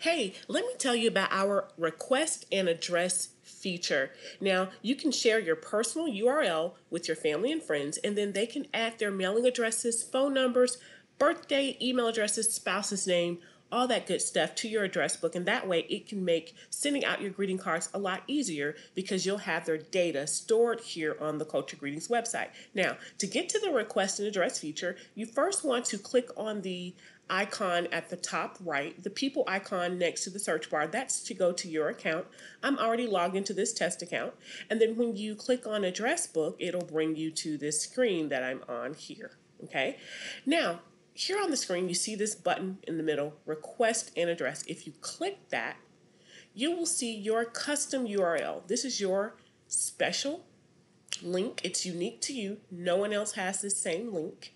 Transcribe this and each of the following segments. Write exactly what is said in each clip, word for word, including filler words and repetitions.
Hey, let me tell you about our request and address feature. Now, you can share your personal U R L with your family and friends, and then they can add their mailing addresses, phone numbers, birthday, email addresses, spouse's name, all that good stuff to your address book, and that way it can make sending out your greeting cards a lot easier because you'll have their data stored here on the Culture Greetings website. Now, to get to the request and address feature, you first want to click on the icon at the top right, the people icon next to the search bar. That's to go to your account. I'm already logged into this test account, and then when you click on address book, it'll bring you to this screen that I'm on here. Okay, now here on the screen you see this button in the middle, request and address. If you click that, you will see your custom U R L. This is your special link. It's unique to you. No one else has this same link,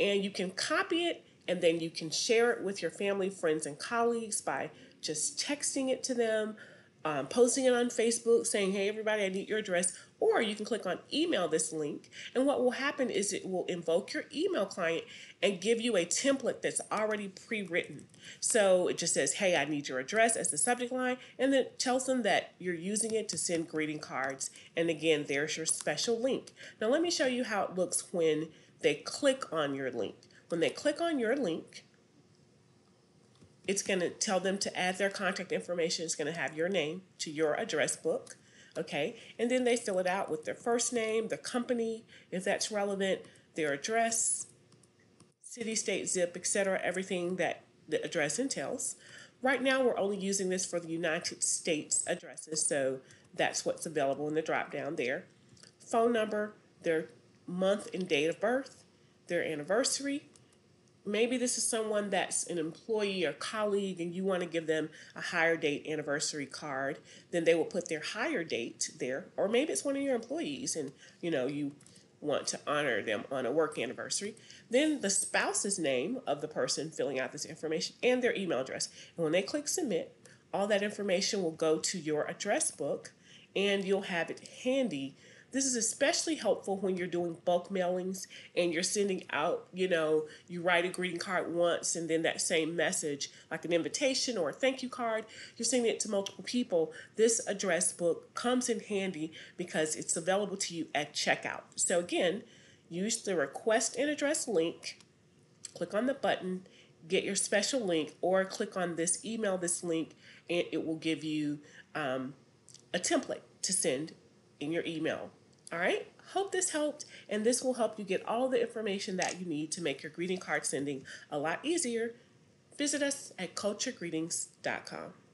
and you can copy it and then you can share it with your family, friends, and colleagues by just texting it to them, um, posting it on Facebook, saying, hey, everybody, I need your address. Or you can click on email this link, and what will happen is it will invoke your email client and give you a template that's already pre-written. So it just says, hey, I need your address as the subject line, and then it tells them that you're using it to send greeting cards. And again, there's your special link. Now let me show you how it looks when they click on your link. When they click on your link, it's going to tell them to add their contact information. It's going to have your name to your address book, okay? And then they fill it out with their first name, the company, if that's relevant, their address, city, state, zip, et cetera, everything that the address entails. Right now, we're only using this for the United States addresses, so that's what's available in the drop-down there. Phone number, their month and date of birth, their anniversary. Maybe this is someone that's an employee or colleague and you want to give them a higher date anniversary card, then they will put their higher date there. Or maybe it's one of your employees and, you know, you want to honor them on a work anniversary. Then the spouse's name of the person filling out this information and their email address. And when they click submit, all that information will go to your address book and you'll have it handy. This is especially helpful when you're doing bulk mailings and you're sending out, you know, you write a greeting card once and then that same message, like an invitation or a thank you card, you're sending it to multiple people. This address book comes in handy because it's available to you at checkout. So again, use the request and address link, click on the button, get your special link, or click on this email, this link, and it will give you um, a template to send in your email. All right, hope this helped, and this will help you get all the information that you need to make your greeting card sending a lot easier. Visit us at culture greetings dot com.